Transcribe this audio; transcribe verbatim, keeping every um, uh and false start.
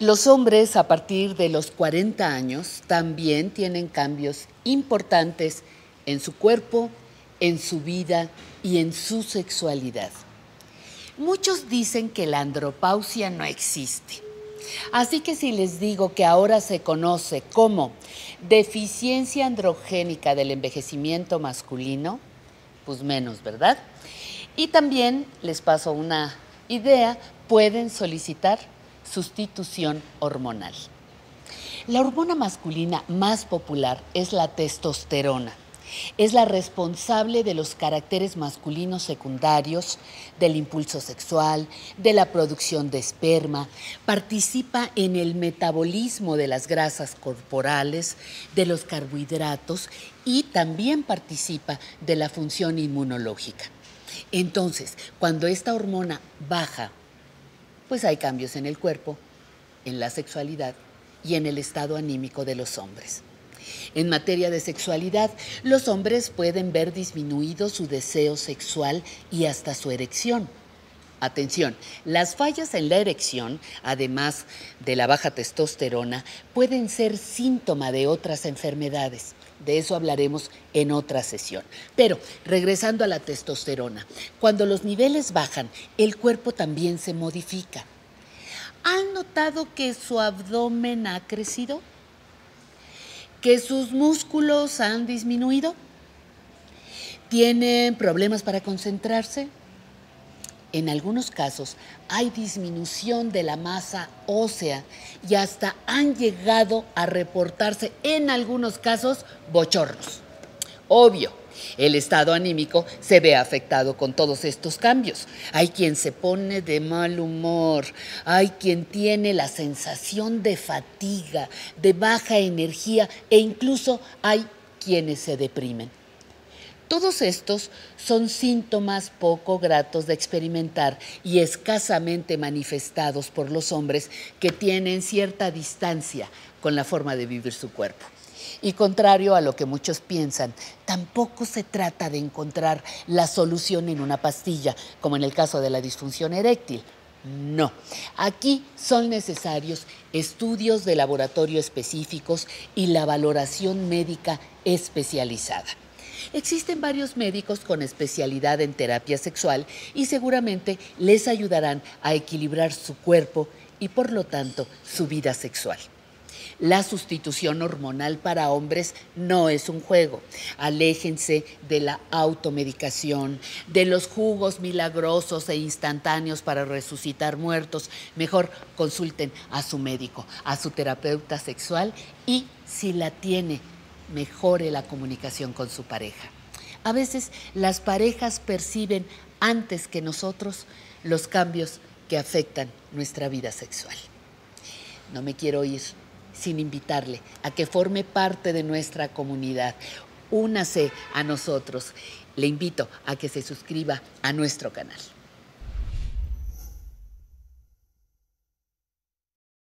Los hombres a partir de los cuarenta años también tienen cambios importantes en su cuerpo, en su vida y en su sexualidad. Muchos dicen que la andropausia no existe. Así que si les digo que ahora se conoce como deficiencia androgénica del envejecimiento masculino, pues menos, ¿verdad? Y también les paso una idea, pueden solicitar sustitución hormonal. La hormona masculina más popular es la testosterona. Es la responsable de los caracteres masculinos secundarios, del impulso sexual, de la producción de esperma, participa en el metabolismo de las grasas corporales, de los carbohidratos y también participa de la función inmunológica. Entonces, cuando esta hormona baja, pues hay cambios en el cuerpo, en la sexualidad y en el estado anímico de los hombres. En materia de sexualidad, los hombres pueden ver disminuido su deseo sexual y hasta su erección. Atención, las fallas en la erección, además de la baja testosterona, pueden ser síntoma de otras enfermedades. De eso hablaremos en otra sesión. Pero, regresando a la testosterona, cuando los niveles bajan, el cuerpo también se modifica. ¿Han notado que su abdomen ha crecido? ¿Que sus músculos han disminuido? ¿Tienen problemas para concentrarse? En algunos casos hay disminución de la masa ósea y hasta han llegado a reportarse, en algunos casos, bochornos. Obvio, el estado anímico se ve afectado con todos estos cambios. Hay quien se pone de mal humor, hay quien tiene la sensación de fatiga, de baja energía e incluso hay quienes se deprimen. Todos estos son síntomas poco gratos de experimentar y escasamente manifestados por los hombres que tienen cierta distancia con la forma de vivir su cuerpo. Y contrario a lo que muchos piensan, tampoco se trata de encontrar la solución en una pastilla, como en el caso de la disfunción eréctil. No, aquí son necesarios estudios de laboratorio específicos y la valoración médica especializada. Existen varios médicos con especialidad en terapia sexual y seguramente les ayudarán a equilibrar su cuerpo y, por lo tanto, su vida sexual. La sustitución hormonal para hombres no es un juego. Aléjense de la automedicación, de los jugos milagrosos e instantáneos para resucitar muertos. Mejor consulten a su médico, a su terapeuta sexual y, si la tiene, mejore la comunicación con su pareja. A veces las parejas perciben antes que nosotros los cambios que afectan nuestra vida sexual. No me quiero ir sin invitarle a que forme parte de nuestra comunidad. Únase a nosotros. Le invito a que se suscriba a nuestro canal.